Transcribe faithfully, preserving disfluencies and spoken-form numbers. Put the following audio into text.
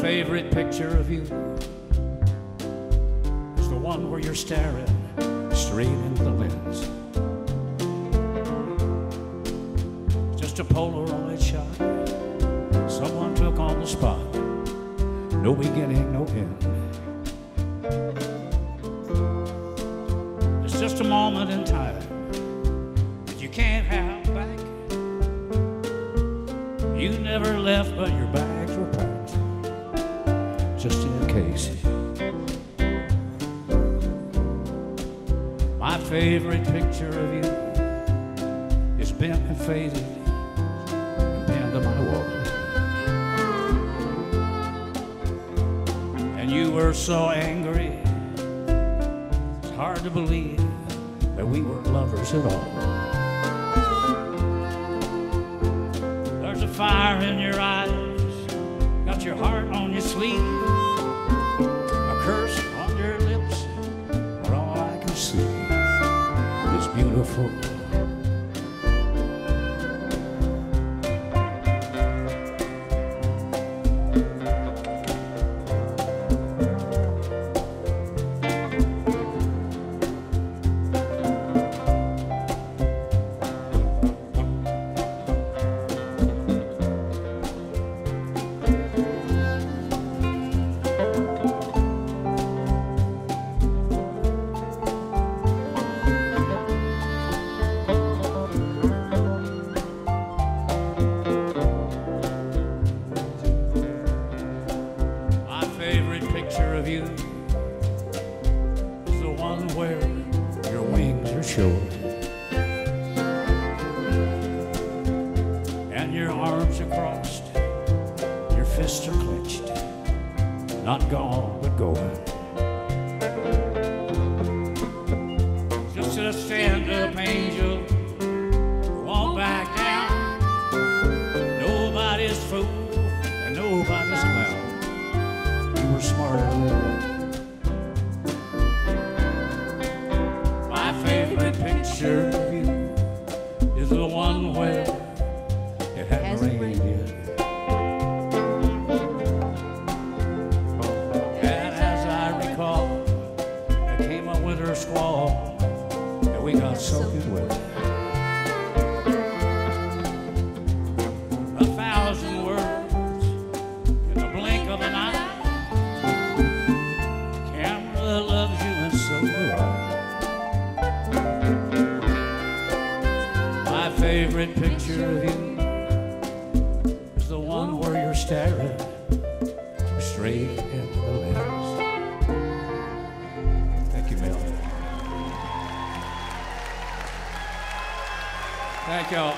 favorite picture of you is the one where you're staring straight into the lens. Just a Polaroid shot someone took on the spot. No beginning, no end. It's just a moment in time that you can't have back. You never left, but your bags were packed, just in case. My favorite picture of you is bent and faded and pinned to my wall. And you were so angry, it's hard to believe that we weren't lovers at all. Fire in your eyes, got your heart on your sleeve, a curse on your lips, but all I can see is beautiful. Of you is the one where your wings are showing and your arms are crossed, your fists are clenched, not gone but going. Just a stand-up angel, walk back down. Nobody's fool and nobody's clown. We're smarter than that. My favorite picture of you is the one where it hadn't rained yet. And as I recall, there came a winter squall and we got soaking wet. A thousand words in the blink of an eye. Favorite picture of you is the one where you're staring straight into the lens. Thank you, Mel. Thank y'all.